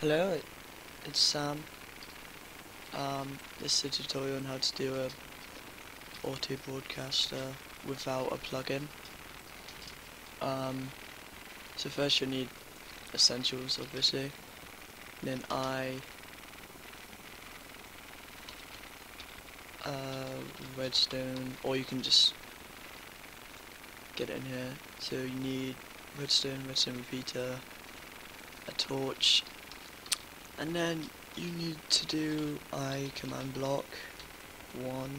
Hello, it's Sam. This is a tutorial on how to do a auto broadcaster without a plugin. So first you'll need Essentials, obviously. And then I redstone, or you can just get it in here. So you need redstone repeater, a torch, and then you need to do I command block 1,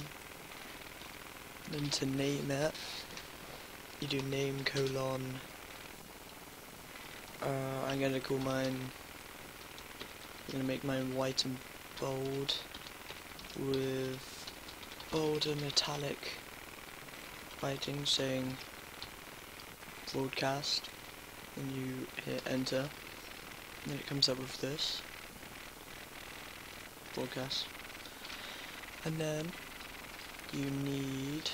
then to name it you do name colon, I'm going to call mine, I'm going to make mine white and bold with bolder metallic writing saying broadcast, and you hit enter and then it comes up with this broadcast. And then you need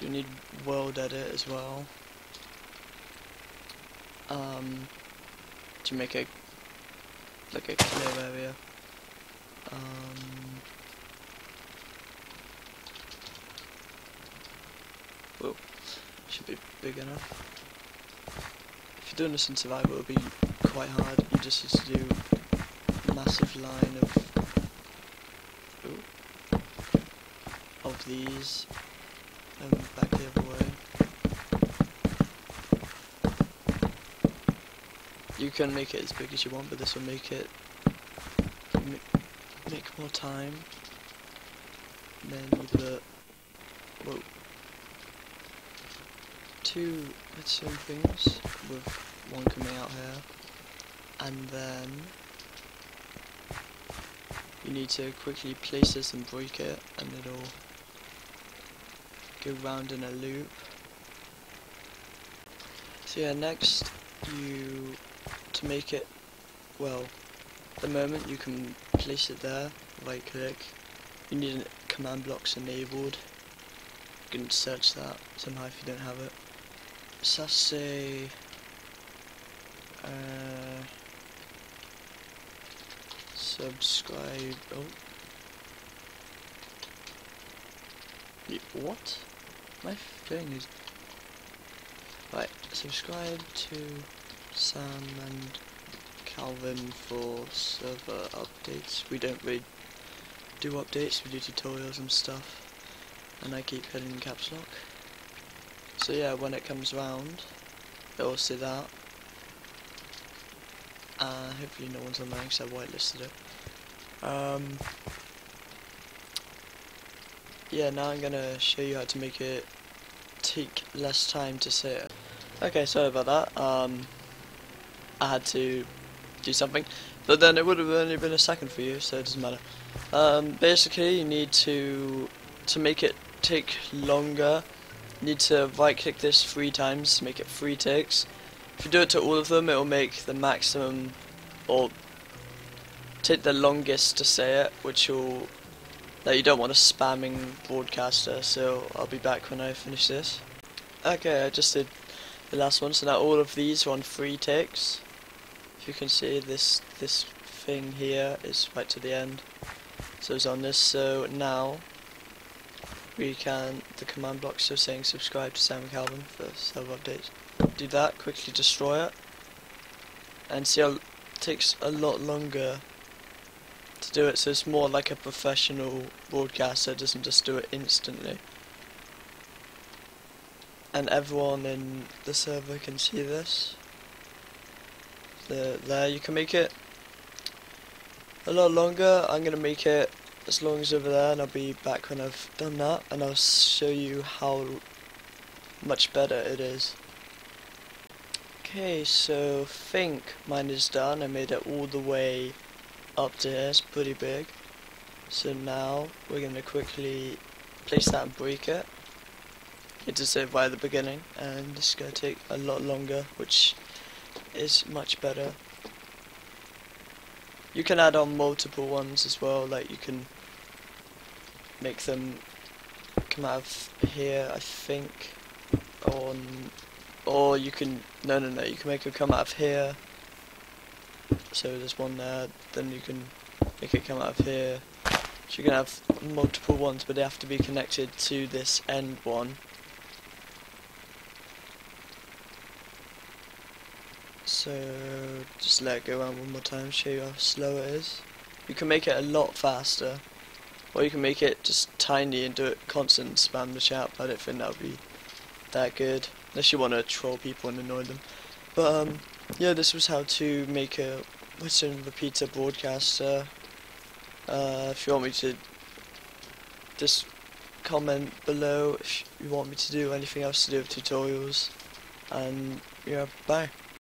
you need world edit as well, to make it like a clear area. Well, should be big enough. If you're doing this in survival, it'll be quite hard. You just need to do a massive line of these, and back the other way. You can make it as big as you want, but this will make it make more time. And then you put two redstone things with one coming out here, and then you need to quickly place this and break it, and it'll go round in a loop. So yeah, next to make it, well, at the moment you can place it there, right click, you need command blocks enabled, you can search that somehow if you don't have it. So let's say subscribe. What? My thing is right. Subscribe to Sam and Calvin for server updates. We don't really do updates. We do tutorials and stuff. And I keep hitting caps lock. So yeah, when it comes round, it'll see that. Hopefully no one's on mine because I whitelisted it. Yeah, now I'm gonna show you how to make it take less time to say it. Okay, sorry about that. I had to do something, but then it would have only been a second for you, so it doesn't matter. Basically, you need to make it take longer. Need to right click this 3 times to make it 3 ticks. If you do it to all of them, it will make the maximum, or take the longest to say it, which will, that you don't want a spamming broadcaster. So I'll be back when I finish this. Okay, I just did the last one, so now all of these are on 3 ticks. If you can see this thing here is right to the end, so it's on this. So now we can, the command block still saying subscribe to Sam Calvin for server updates. Do that, quickly destroy it, and see how it takes a lot longer to do it, so it's more like a professional broadcaster, doesn't just do it instantly. And everyone in the server can see this. There, you can make it a lot longer. I'm going to make it as long as over there, and I'll be back when I've done that, and I'll show you how much better it is. Okay, so I think mine is done. I made it all the way up to here, it's pretty big. So now we're going to quickly place that and break it. It does it right at the beginning, and it's going to take a lot longer, which is much better. You can add on multiple ones as well, like you can make them come out of here, I think, or you can, no, you can make them come out of here, so there's one there, then you can make it come out of here. So you're going to have multiple ones, but they have to be connected to this end one. So just let it go around one more time, show you how slow it is. You can make it a lot faster, or you can make it just tiny and do it constant, spam the chat. I don't think that would be that good, unless you want to troll people and annoy them. But yeah, this was how to make a Western repeater broadcaster. If you want me to, just comment below if you want me to do anything else to do with tutorials, and yeah, bye.